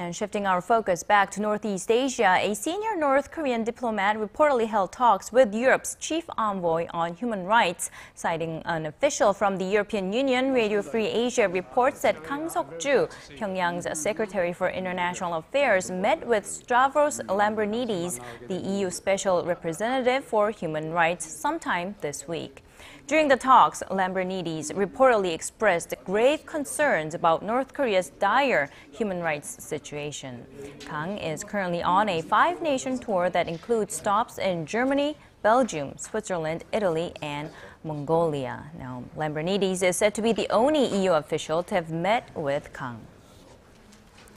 And shifting our focus back to Northeast Asia, a senior North Korean diplomat reportedly held talks with Europe's chief envoy on human rights. Citing an official from the European Union, Radio Free Asia reports that Kang Sok-ju, Pyongyang's Secretary for International Affairs, met with Stavros Lambrinidis, the EU Special Representative for Human Rights, sometime this week. During the talks, Lambrinidis reportedly expressed grave concerns about North Korea's dire human rights situation. Kang is currently on a 5-nation tour that includes stops in Germany, Belgium, Switzerland, Italy, and Mongolia. Now, Lambrinidis is said to be the only EU official to have met with Kang.